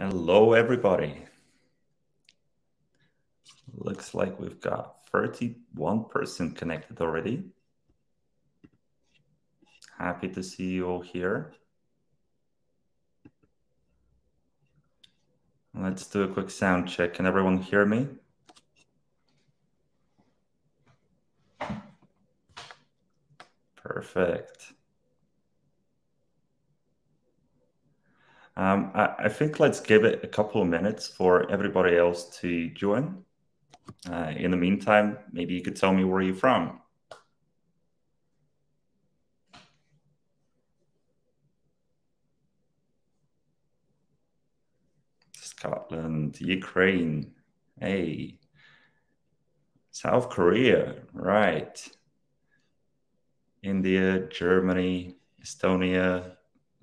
Hello, everybody. Looks like we've got 31 person connected already. Happy to see you all here. Let's do a quick sound check. Can everyone hear me? Perfect. I think let's give it a couple of minutes for everybody else to join. In the meantime, maybe you could tell me where you're from. Scotland, Ukraine, hey, South Korea, right. India, Germany, Estonia,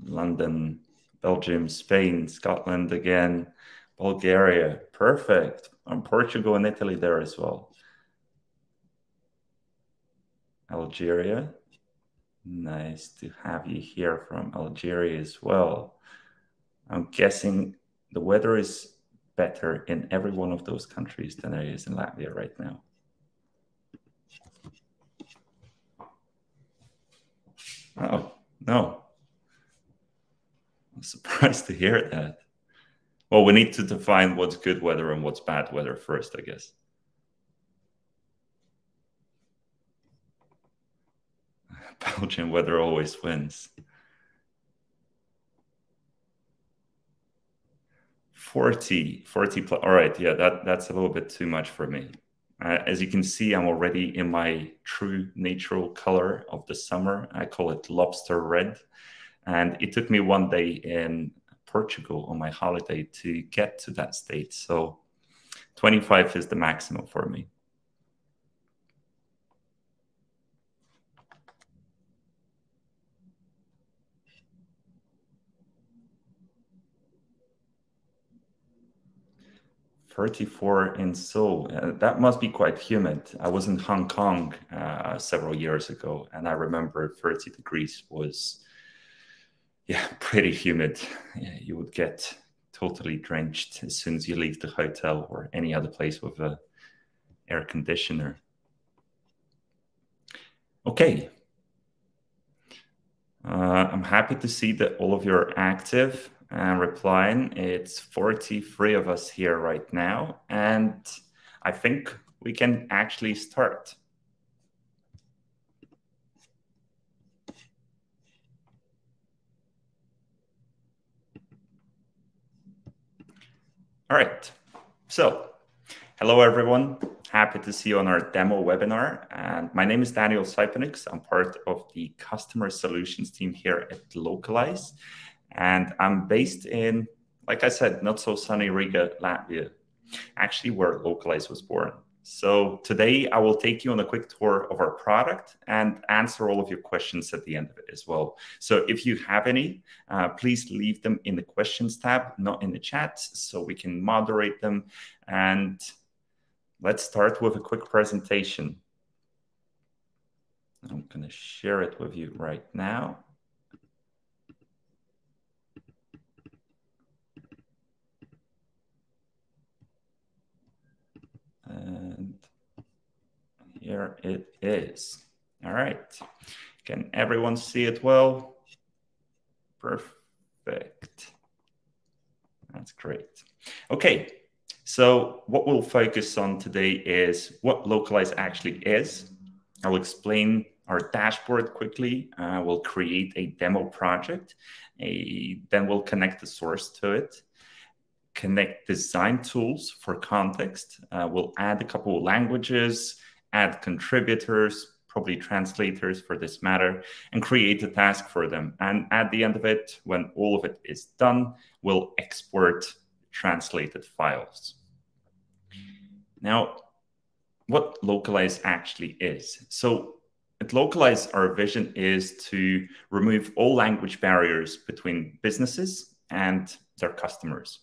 London, Belgium, Spain, Scotland again, Bulgaria, perfect. And Portugal and Italy there as well. Algeria, nice to have you here from Algeria as well. I'm guessing the weather is better in every one of those countries than it is in Latvia right now. Oh, no. I'm surprised to hear that. Well, we need to define what's good weather and what's bad weather first, I guess. Belgian weather always wins. 40 plus. All right, yeah, that's a little bit too much for me. As you can see, I'm already in my true natural color of the summer. I call it lobster red. And it took me one day in Portugal on my holiday to get to that state. So 25 is the maximum for me. +34 in Seoul. That must be quite humid. I was in Hong Kong several years ago, and I remember 30 degrees was, yeah, pretty humid. Yeah, you would get totally drenched as soon as you leave the hotel or any other place with an air conditioner. Okay. I'm happy to see that all of you are active and replying. It's 43 of us here right now, and I think we can actually start. All right, so hello everyone. Happy to see you on our demo webinar. And my name is Daniel Sypniewski. I'm part of the customer solutions team here at Lokalise. And I'm based in, like I said, not so sunny Riga, Latvia, actually where Lokalise was born. So today I will take you on a quick tour of our product and answer all of your questions at the end of it as well. So if you have any, please leave them in the questions tab, not in the chat, so we can moderate them. And let's start with a quick presentation. I'm going to share it with you right now. And here it is. All right. Can everyone see it well? Perfect. That's great. Okay. So what we'll focus on today is what Lokalise actually is. I'll explain our dashboard quickly. We'll create a demo project. Then we'll connect the source to it. Connect design tools for context. We'll add a couple of languages, add contributors, probably translators for this matter, and create a task for them. And at the end of it, when all of it is done, we'll export translated files. Now, what Lokalise actually is. So at Lokalise, our vision is to remove all language barriers between businesses and their customers.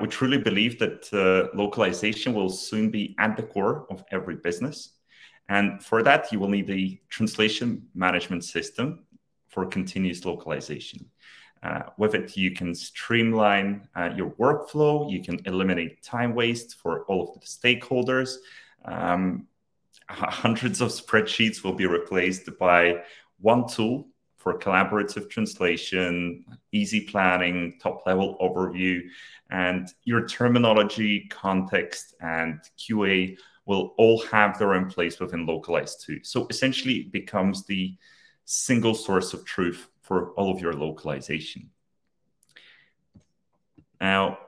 We truly believe that localization will soon be at the core of every business. And for that, you will need a translation management system for continuous localization. With it, you can streamline your workflow. You can eliminate time waste for all of the stakeholders. Hundreds of spreadsheets will be replaced by one tool for collaborative translation, easy planning, top-level overview, and your terminology, context, and QA will all have their own place within Lokalise too. So essentially, it becomes the single source of truth for all of your localization. Now,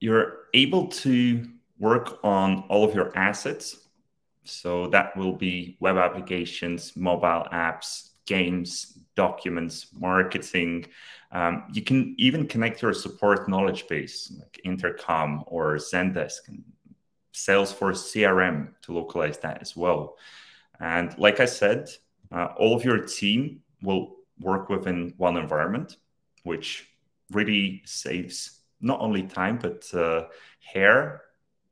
you're able to work on all of your assets. So that will be web applications, mobile apps, games, documents, marketing. You can even connect your support knowledge base, like Intercom or Zendesk and Salesforce CRM, to Lokalise that as well. And like I said, all of your team will work within one environment, which really saves not only time, but hair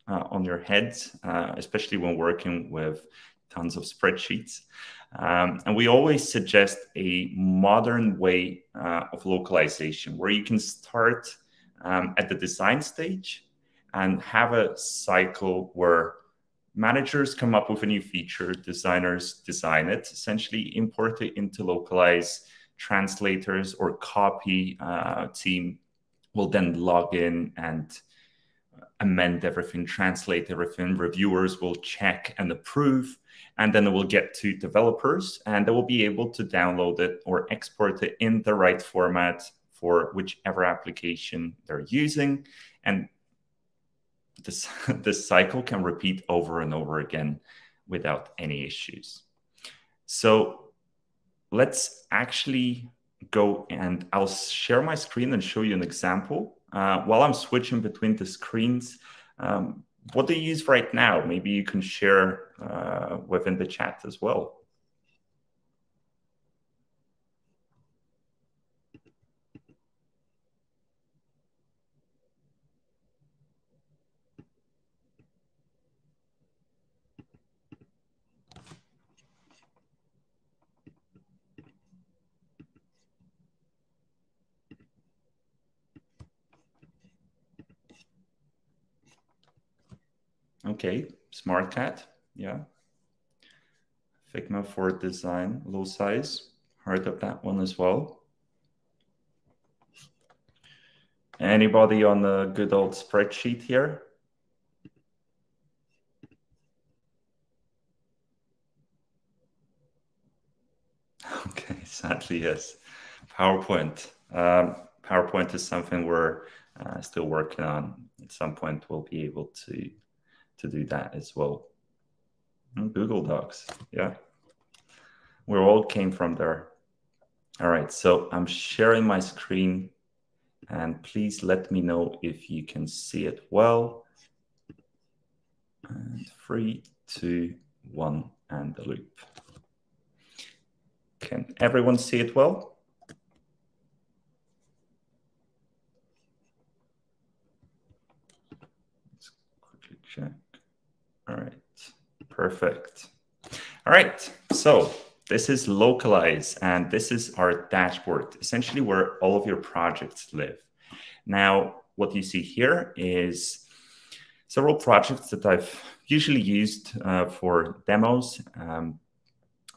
on your head, especially when working with tons of spreadsheets. And we always suggest a modern way of localization, where you can start at the design stage and have a cycle where managers come up with a new feature, designers design it, essentially import it into Lokalise, translators or copy team will then log in and amend everything, translate everything, reviewers will check and approve, and then it will get to developers, and they will be able to download it or export it in the right format for whichever application they're using. And this cycle can repeat over and over again without any issues. So let's actually go, and I'll share my screen and show you an example. While I'm switching between the screens, what do you use right now? Maybe you can share within the chat as well. Okay, SmartCat, yeah. Figma for design, low size, heard of that one as well. Anybody on the good old spreadsheet here? Okay, sadly, yes. PowerPoint. PowerPoint is something we're still working on. At some point, we'll be able to do that as well. And Google Docs, yeah. We all came from there. All right, so I'm sharing my screen, and please let me know if you can see it well. And 3, 2, 1, and the loop. Can everyone see it well? Let's quickly check. All right, perfect. All right, so this is Lokalise, and this is our dashboard, essentially where all of your projects live. Now, what you see here is several projects that I've usually used for demos.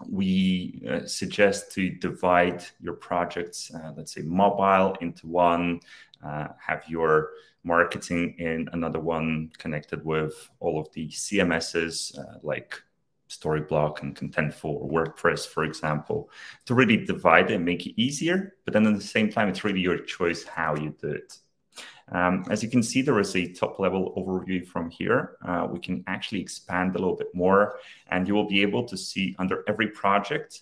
We suggest to divide your projects, let's say mobile into one, have your marketing in another one connected with all of the CMSs like Storyblock and Contentful or WordPress, for example, to really divide and make it easier. But then at the same time, it's really your choice how you do it. As you can see, there is a top-level overview from here. We can actually expand a little bit more, and you will be able to see under every project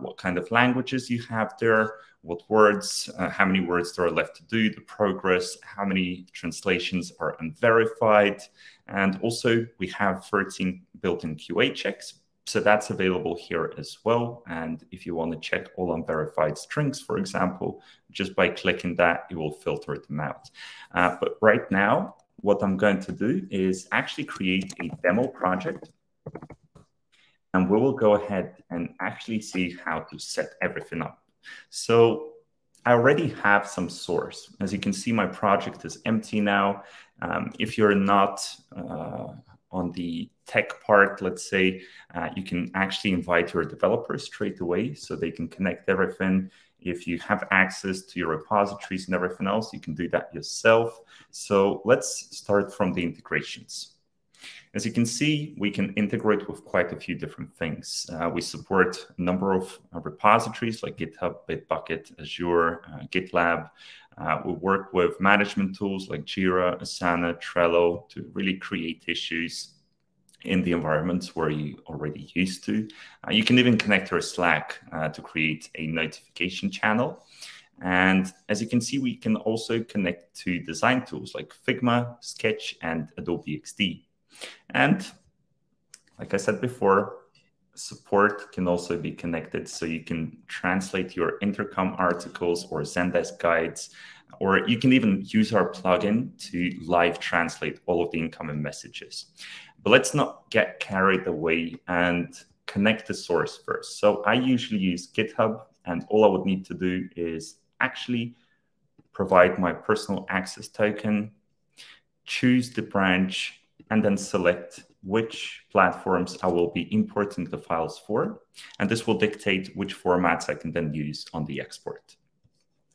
what kind of languages you have there, what words, how many words there are left to do, the progress, how many translations are unverified. And also we have 13 built-in QA checks. So that's available here as well. And if you want to check all unverified strings, for example, just by clicking that, it will filter them out. But right now, what I'm going to do is actually create a demo project. And we will go ahead and actually see how to set everything up. So I already have some source. As you can see, my project is empty now. If you're not on the tech part, let's say, you can actually invite your developers straight away so they can connect everything. If you have access to your repositories and everything else, you can do that yourself. So let's start from the integrations. As you can see, we can integrate with quite a few different things. We support a number of repositories like GitHub, Bitbucket, Azure, GitLab. We work with management tools like Jira, Asana, Trello to really create issues in the environments where you already used to. You can even connect your Slack to create a notification channel. And as you can see, we can also connect to design tools like Figma, Sketch, and Adobe XD. And like I said before, support can also be connected, so you can translate your Intercom articles or Zendesk guides, or you can even use our plugin to live translate all of the incoming messages. But let's not get carried away and connect the source first. So I usually use GitHub, and all I would need to do is actually provide my personal access token, choose the branch, and then select which platforms I will be importing the files for. And this will dictate which formats I can then use on the export.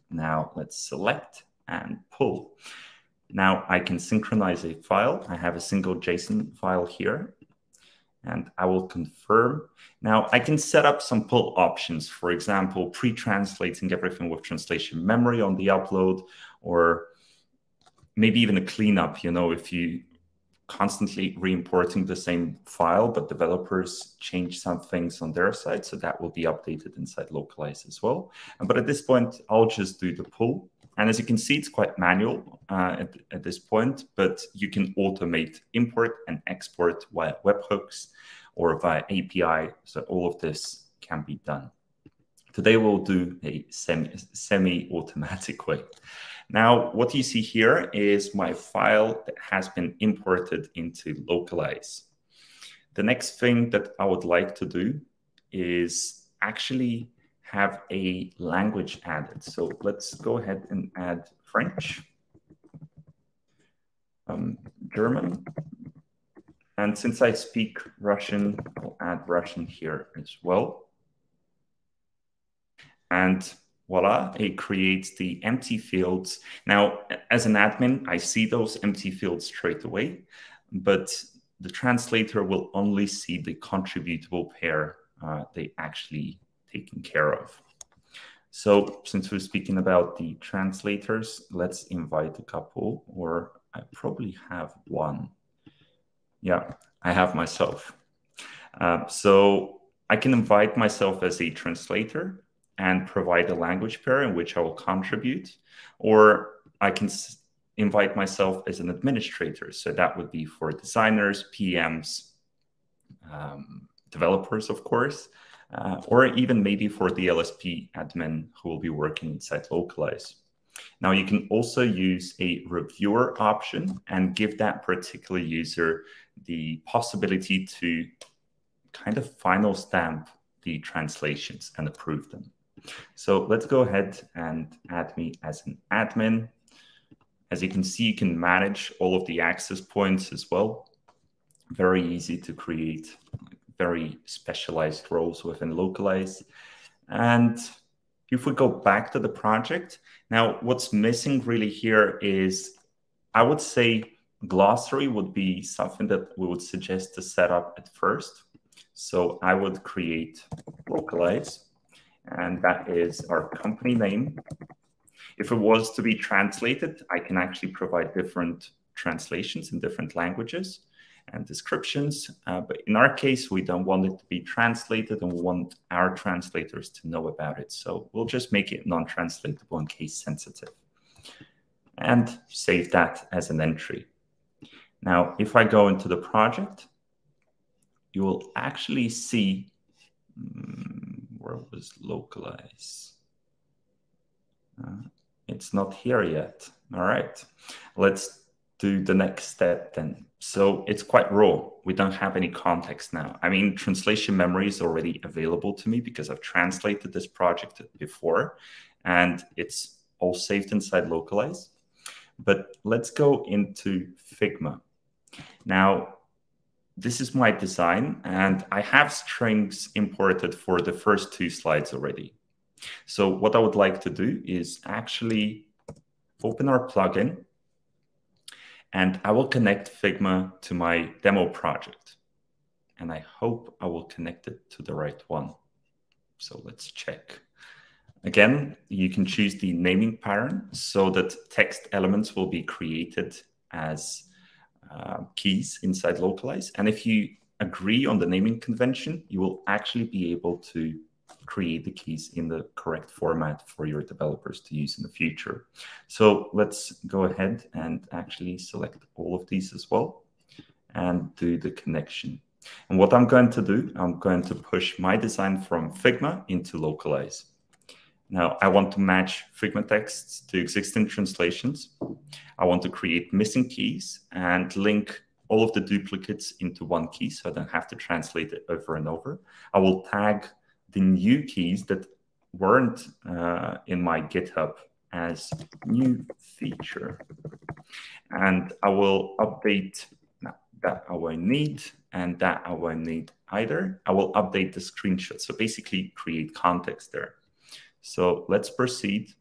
Now let's select and pull. Now I can synchronize a file. I have a single JSON file here, and I will confirm. Now I can set up some pull options, for example, pre-translating everything with translation memory on the upload, or maybe even a cleanup, you know, if you constantly re-importing the same file, but developers change some things on their side, so that will be updated inside Lokalise as well. But at this point, I'll just do the pull. And as you can see, it's quite manual at this point, but you can automate import and export via webhooks or via API, so all of this can be done. Today, we'll do a semi-automatic way. Now, what you see here is my file that has been imported into Lokalise. The next thing that I would like to do is actually have a language added. So let's go ahead and add French, German. And since I speak Russian, I'll add Russian here as well. And voila, it creates the empty fields. Now, as an admin, I see those empty fields straight away, but the translator will only see the contributable pair they actually taken care of. So since we're speaking about the translators, let's invite a couple, or I probably have one. Yeah, I have myself. So I can invite myself as a translator and provide a language pair in which I will contribute, or I can invite myself as an administrator. So that would be for designers, PMs, developers, of course, or even maybe for the LSP admin who will be working inside Lokalise. Now you can also use a reviewer option and give that particular user the possibility to kind of final stamp the translations and approve them. So let's go ahead and add me as an admin. As you can see, you can manage all of the access points as well. Very easy to create very specialized roles within Lokalise. And if we go back to the project, now what's missing really here is, I would say, glossary would be something that we would suggest to set up at first. So I would create Lokalise, and that is our company name. If it was to be translated, I can actually provide different translations in different languages and descriptions. But in our case, we don't want it to be translated, and we want our translators to know about it. So we'll just make it non-translatable and case sensitive, and save that as an entry. Now, if I go into the project, you will actually see, where was Lokalise? It's not here yet. All right, let's do the next step then. So it's quite raw. We don't have any context now. I mean, translation memory is already available to me because I've translated this project before, and it's all saved inside Lokalise. But let's go into Figma. Now, this is my design, and I have strings imported for the first two slides already. So what I would like to do is actually open our plugin, and I will connect Figma to my demo project. And I hope I will connect it to the right one. So let's check. Again, you can choose the naming pattern so that text elements will be created as keys inside Lokalise. And if you agree on the naming convention, you will actually be able to create the keys in the correct format for your developers to use in the future. So let's go ahead and actually select all of these as well and do the connection. And what I'm going to do, I'm going to push my design from Figma into Lokalise. Now, I want to match Figma texts to existing translations. I want to create missing keys and link all of the duplicates into one key so I don't have to translate it over and over. I will tag the new keys that weren't in my GitHub as new feature. And I will update that I won't need and that I won't need either. I will update the screenshot. So basically create context there. So let's proceed.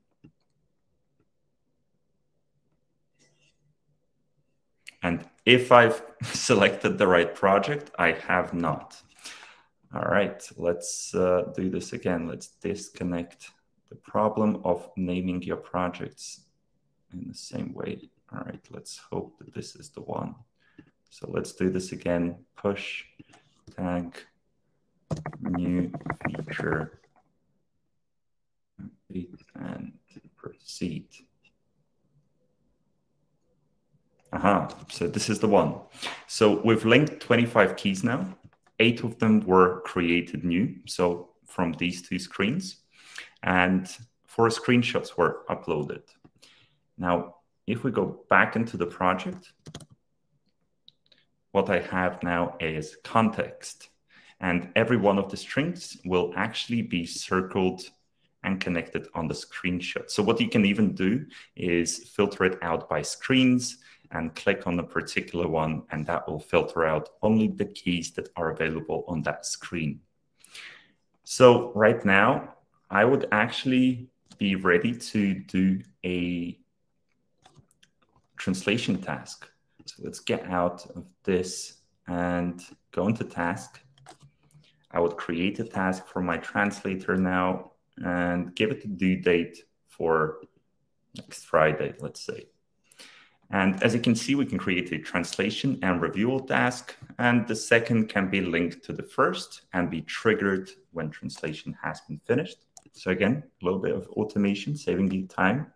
And if I've selected the right project, I have not. All right, let's do this again. Let's disconnect the problem of naming your projects in the same way. All right, let's hope that this is the one. So let's do this again. Push, tag, new feature. And proceed. Aha, so this is the one. So we've linked 25 keys now. 8 of them were created new, so from these two screens. And 4 screenshots were uploaded. Now, if we go back into the project, what I have now is context. And every one of the strings will actually be circled and connected on the screenshot. So what you can even do is filter it out by screens and click on a particular one, and that will filter out only the keys that are available on that screen. So right now, I would actually be ready to do a translation task. So let's get out of this and go into task. I would create a task for my translator now, and give it a due date for next Friday, let's say. And as you can see, we can create a translation and reviewal task, and the second can be linked to the first and be triggered when translation has been finished. So again, a little bit of automation, saving you time.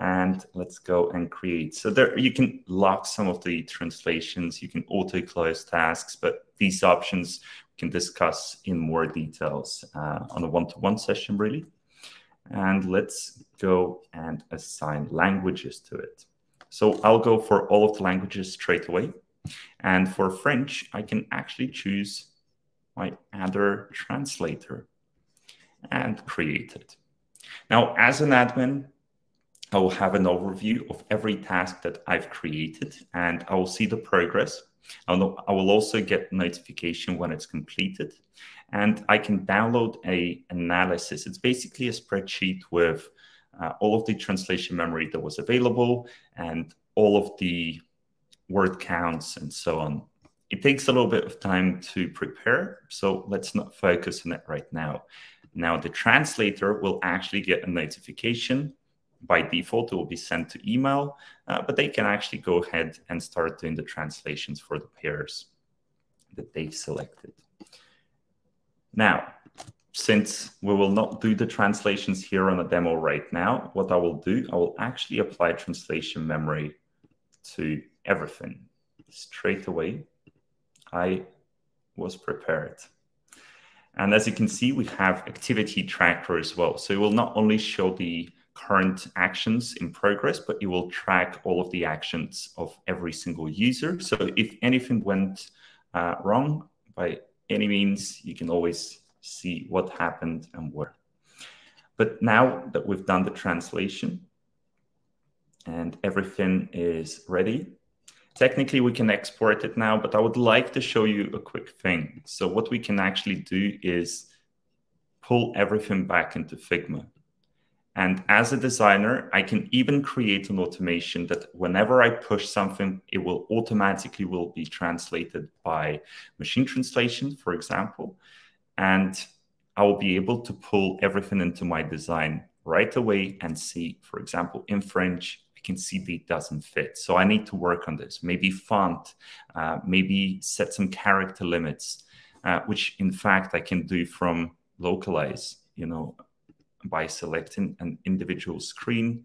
And let's go and create. So there you can lock some of the translations, you can auto-close tasks, but these options we can discuss in more details on a one-to-one session, really. And let's go and assign languages to it. So I'll go for all of the languages straight away. And for French, I can actually choose my other translator and create it. Now, as an admin, I will have an overview of every task that I've created, and I will see the progress. I will also get notification when it's completed, and I can download an analysis. It's basically a spreadsheet with all of the translation memory that was available and all of the word counts and so on. It takes a little bit of time to prepare, so let's not focus on it right now. Now, the translator will actually get a notification. By default, it will be sent to email, but they can actually go ahead and start doing the translations for the pairs that they've selected. Now, since we will not do the translations here on a demo right now, what I will do, I will actually apply translation memory to everything. Straight away, I was prepared. And as you can see, we have activity tracker as well. So it will not only show the current actions in progress, but you will track all of the actions of every single user. So if anything went wrong, by any means, you can always see what happened and where. But now that we've done the translation and everything is ready, technically we can export it now, but I would like to show you a quick thing. So what we can actually do is pull everything back into Figma. And as a designer, I can even create an automation that whenever I push something, it will automatically be translated by machine translation, for example. And I will be able to pull everything into my design right away and see, for example, in French, I can see that it doesn't fit. So I need to work on this. Maybe font, maybe set some character limits, which in fact I can do from Lokalise, you know, by selecting an individual screen,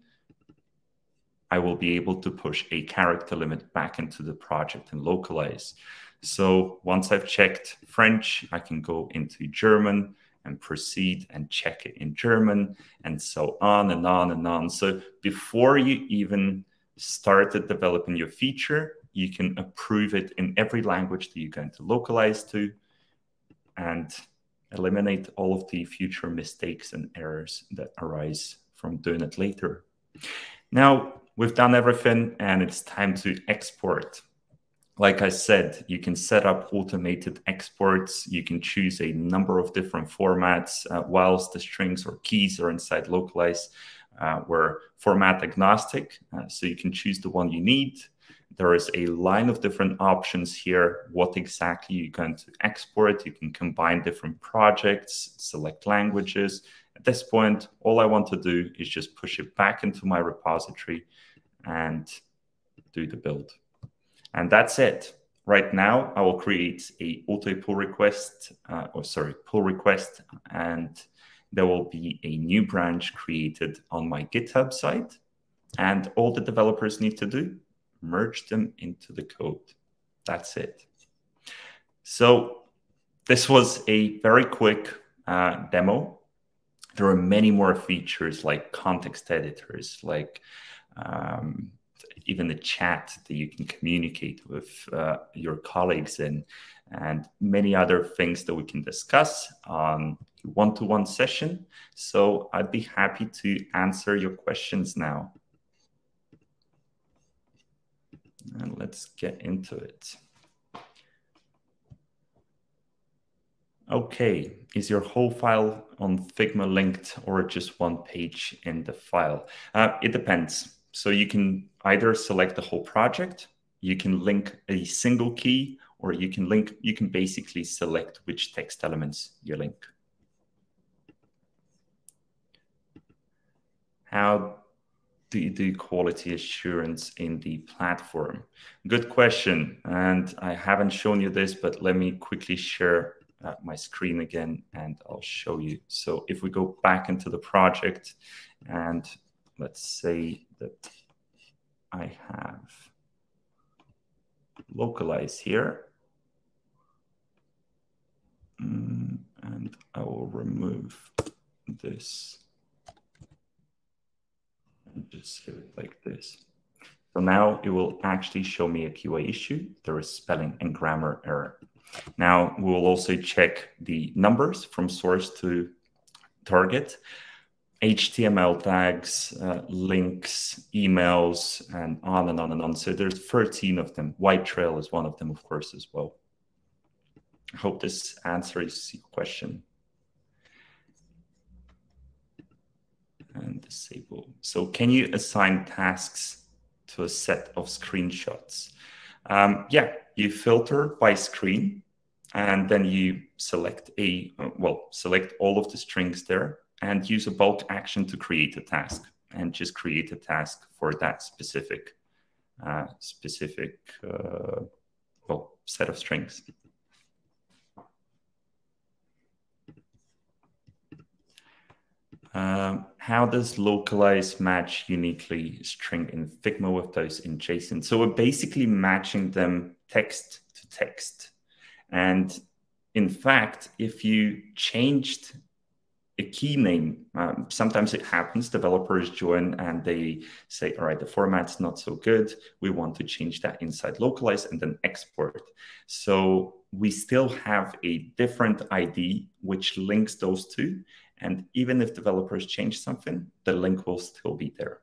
I will be able to push a character limit back into the project and Lokalise. So once I've checked French, I can go into German and proceed and check it in German and so on and on and on. So before you even started developing your feature, you can approve it in every language that you're going to Lokalise to and eliminate all of the future mistakes and errors that arise from doing it later. Now, we've done everything and it's time to export. Like I said, you can set up automated exports. You can choose a number of different formats whilst the strings or keys are inside Lokalise. We're format agnostic, so you can choose the one you need. There is a line of different options here, what exactly you're going to export. You can combine different projects, select languages. At this point, all I want to do is just push it back into my repository and do the build. And that's it. Right now, I will create a auto pull request, pull request, and there will be a new branch created on my GitHub site. And all the developers need to do merge them into the code. That's it. So this was a very quick demo. There are many more features like context editors, like even the chat that you can communicate with your colleagues in, and many other things that we can discuss on a one-to-one session. So I'd be happy to answer your questions now. And let's get into it. Okay, is your whole file on Figma linked or just one page in the file? It depends. So you can either select the whole project, you can link a single key, or you can link, you can basically select which text elements you link. How do you do quality assurance in the platform? Good question. And I haven't shown you this, but let me quickly share my screen again and I'll show you. So if we go back into the project and let's say that I have Lokalise here. And I will remove this. Just do it like this. So now it will actually show me a QA issue. There is spelling and grammar error. Now we will also check the numbers from source to target, HTML tags, links, emails, and on and on and on. So there's 13 of them. White Trail is one of them, of course, as well. I hope this answers your question. And disable. So can you assign tasks to a set of screenshots? Yeah, you filter by screen and then you select a, well, select all of the strings there and use a bulk action to create a task and just create a task for that specific, well, set of strings. How does Lokalise match uniquely string in Figma with those in JSON? So we're basically matching them text to text. And in fact, if you changed a key name. Sometimes it happens, developers join and they say, all right, the format's not so good. We want to change that inside Lokalise and then export. So we still have a different ID which links those two. And even if developers change something, the link will still be there.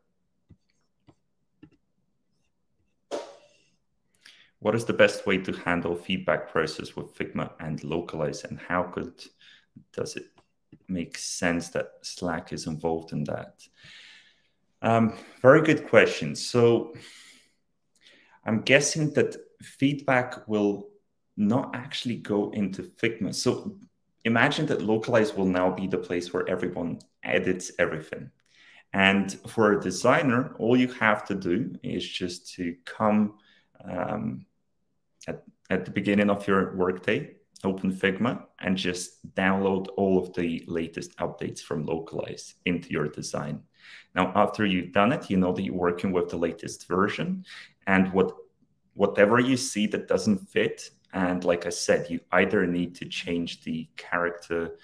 What is the best way to handle feedback process with Figma and Lokalise, and how does it make sense that Slack is involved in that? Very good question. So I'm guessing that feedback will not actually go into Figma. So imagine that Lokalise will now be the place where everyone edits everything. And for a designer, all you have to do is just to come at the beginning of your workday, open Figma, and just download all of the latest updates from Lokalise into your design. Now, after you've done it, you know that you're working with the latest version, and whatever you see that doesn't fit, and like I said, you either need to change the character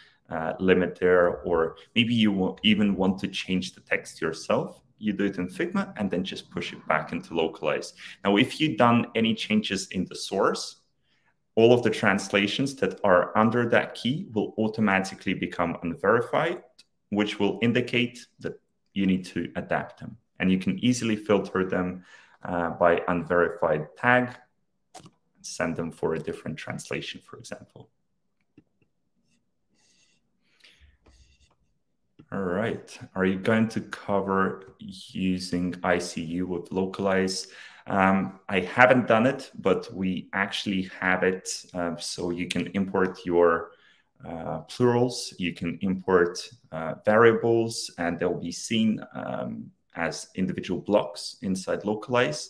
limit there, or maybe you even want to change the text yourself. You do it in Figma and then just push it back into Lokalise. Now, if you've done any changes in the source, all of the translations that are under that key will automatically become unverified, which will indicate that you need to adapt them. And you can easily filter them by unverified tag, send them for a different translation, for example. All right. Are you going to cover using ICU with Lokalise? I haven't done it, but we actually have it. So you can import your plurals, you can import variables, and they'll be seen as individual blocks inside Lokalise,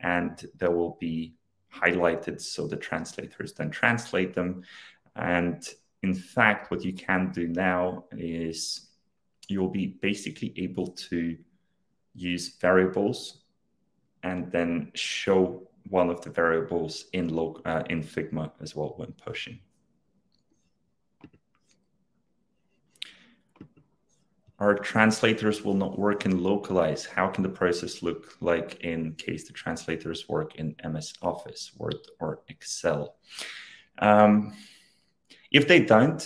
and they will be highlighted so the translators then translate them. And in fact, what you can do now is you'll be basically able to use variables and then show one of the variables in Figma as well when pushing. Our translators will not work in Lokalise. How can the process look like in case the translators work in MS Office, Word, or Excel? If they don't,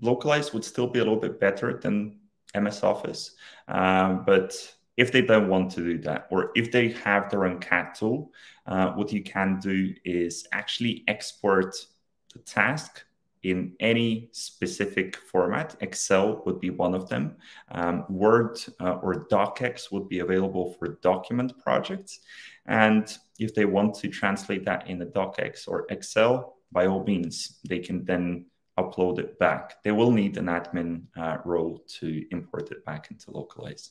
Lokalise would still be a little bit better than MS Office, but if they don't want to do that, or if they have their own CAT tool, what you can do is actually export the task in any specific format. Excel would be one of them. Word or Docx would be available for document projects. And if they want to translate that in a Docx or Excel, by all means, they can then upload it back. They will need an admin role to import it back into Lokalise.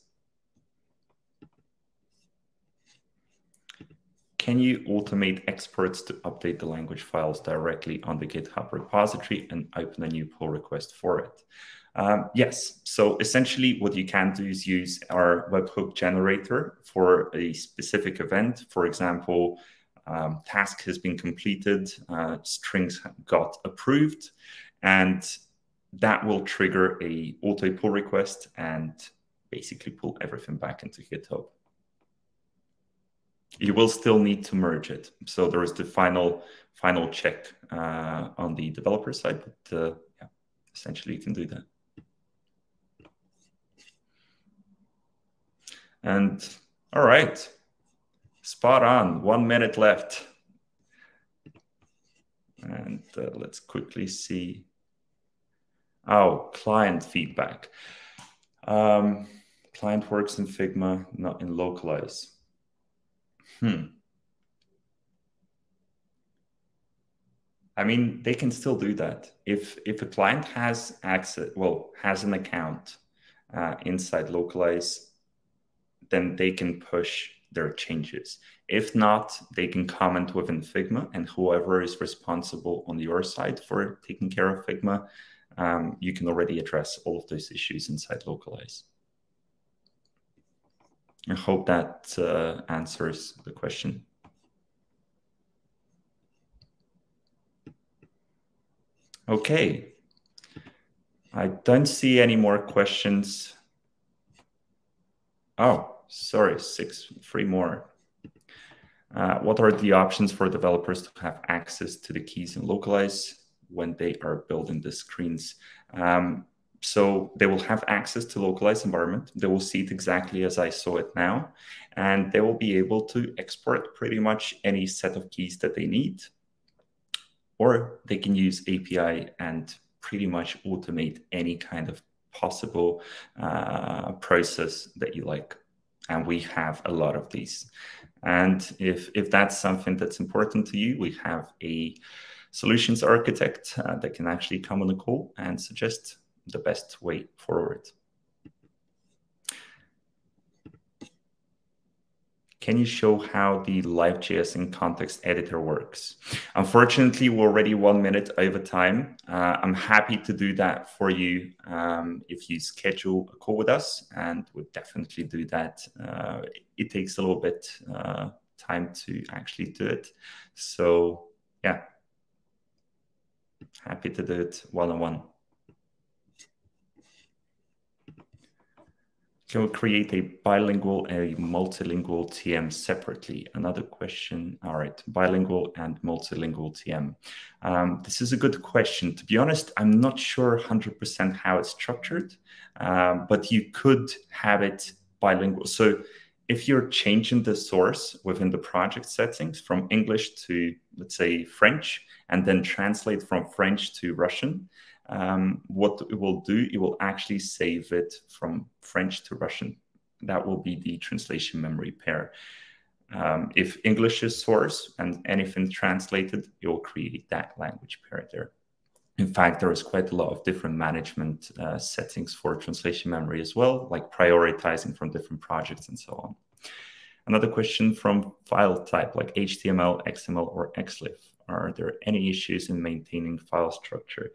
Can you automate exports to update the language files directly on the GitHub repository and open a new pull request for it? Yes. So essentially what you can do is use our webhook generator for a specific event. For example, task has been completed, strings got approved, and that will trigger a auto pull request and basically pull everything back into GitHub. You will still need to merge it. So there is the final check on the developer side, but yeah, essentially you can do that. And all right, spot on, 1 minute left. And let's quickly see. Oh, client feedback. Client works in Figma, not in Lokalise. I mean, they can still do that. If a client has access, has an account inside Lokalise, then they can push their changes. If not, they can comment within Figma, and whoever is responsible on your side for taking care of Figma, you can already address all of those issues inside Lokalise. I hope that answers the question. Okay. I don't see any more questions. Oh, sorry, three more. What are the options for developers to have access to the keys in Lokalise when they are building the screens? So they will have access to Lokalise environment. They will see it exactly as I saw it now, and they will be able to export pretty much any set of keys that they need, or they can use API and pretty much automate any kind of possible process that you like. And we have a lot of these. And if that's something that's important to you, we have a solutions architect that can actually come on the call and suggest the best way forward. Can you show how the Live.js in context editor works? Unfortunately, we're already 1 minute over time. I'm happy to do that for you if you schedule a call with us, and we'll definitely do that. It takes a little bit time to actually do it. So yeah, happy to do it one-on-one. Can we create a bilingual and a multilingual TM separately? Another question. All right, bilingual and multilingual TM. This is a good question. To be honest, I'm not sure 100% how it's structured, but you could have it bilingual. So if you're changing the source within the project settings from English to, let's say, French, and then translate from French to Russian, what it will do, it will actually save it from French to Russian. That will be the translation memory pair. If English is source and anything translated, it will create that language pair there. In fact, there is quite a lot of different management settings for translation memory as well, like prioritizing from different projects and so on. Another question from file type, like HTML, XML, or XLIF. Are there any issues in maintaining file structure?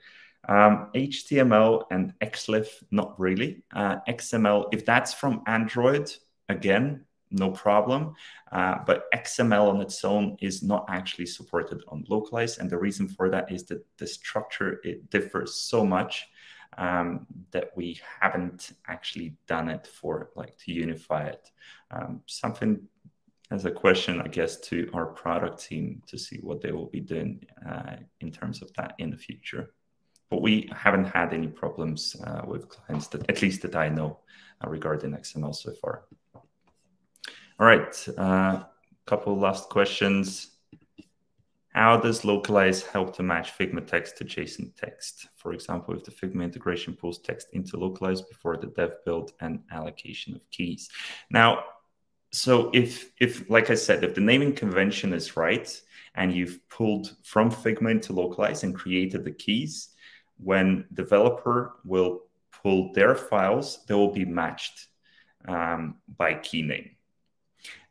HTML and XLIF, not really. XML, if that's from Android, again, no problem. But XML on its own is not actually supported on Lokalise. And the reason for that is that the structure, it differs so much that we haven't actually done it for, like, to unify it. Something as a question, I guess, to our product team to see what they will be doing in terms of that in the future. But we haven't had any problems with clients, that, at least that I know, regarding XML so far. All right, couple last questions. How does Lokalise help to match Figma text to JSON text? For example, if the Figma integration pulls text into Lokalise before the dev build and allocation of keys. Now, so if like I said, if the naming convention is right and you've pulled from Figma into Lokalise and created the keys, when developer will pull their files, they will be matched by key name.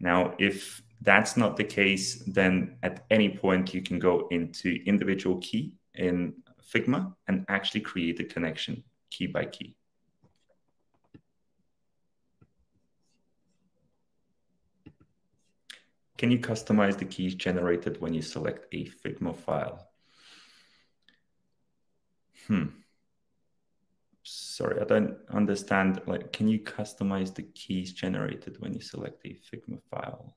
Now, if that's not the case, then at any point you can go into individual key in Figma and actually create a connection key by key. Can you customize the keys generated when you select a Figma file? Sorry, I don't understand. Like, can you customize the keys generated when you select a Figma file?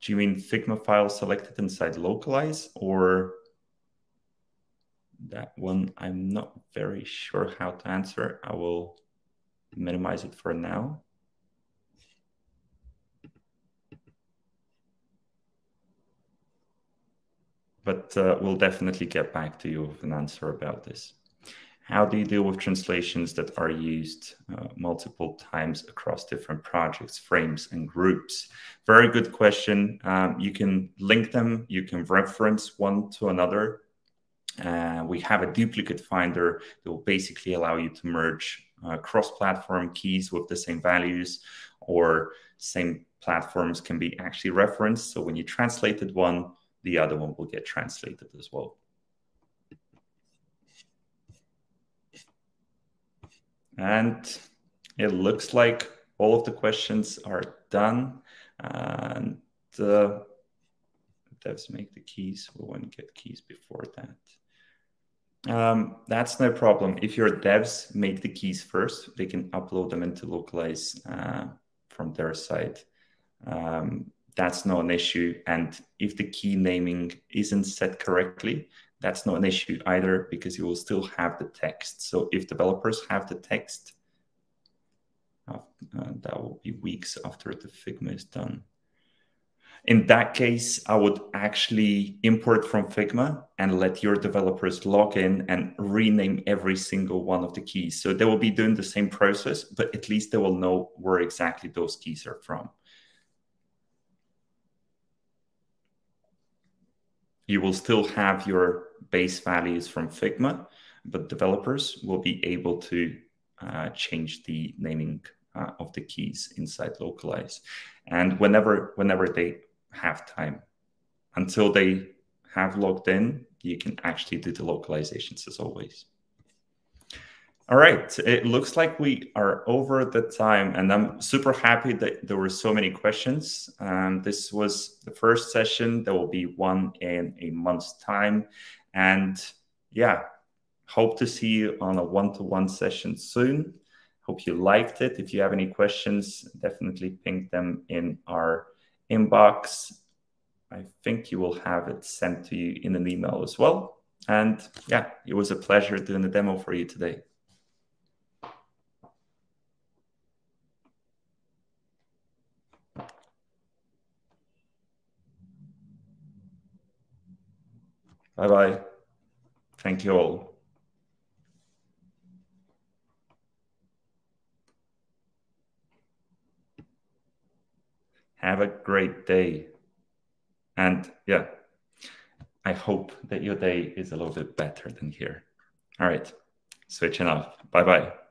Do you mean Figma file selected inside Lokalise, or that one? I'm not very sure how to answer. I will minimize it for now. But we'll definitely get back to you with an answer about this. How do you deal with translations that are used multiple times across different projects, frames, and groups? Very good question. You can link them. You can reference one to another. We have a duplicate finder that will basically allow you to merge cross-platform keys with the same values, or same platforms can be actually referenced. So when you translated one, the other one will get translated as well. And it looks like all of the questions are done. And devs make the keys. We won't get keys before that. That's no problem. If your devs make the keys first, they can upload them into Lokalise from their side. That's not an issue. And if the key naming isn't set correctly, that's not an issue either, because you will still have the text. So if developers have the text, that will be weeks after the Figma is done. In that case, I would actually import from Figma and let your developers log in and rename every single one of the keys. So they will be doing the same process, but at least they will know where exactly those keys are from. You will still have your base values from Figma, but developers will be able to change the naming of the keys inside Lokalise. And whenever they have time, until they have logged in, you can actually do the localizations as always. All right, it looks like we are over the time, and I'm super happy that there were so many questions. This was the first session. There will be one in a month's time. And yeah, hope to see you on a one-to-one session soon. Hope you liked it. If you have any questions, definitely ping them in our inbox. I think you will have it sent to you in an email as well. And yeah, it was a pleasure doing the demo for you today. Bye-bye. Thank you all. Have a great day. And yeah, I hope that your day is a little bit better than here. All right, switching off. Bye-bye.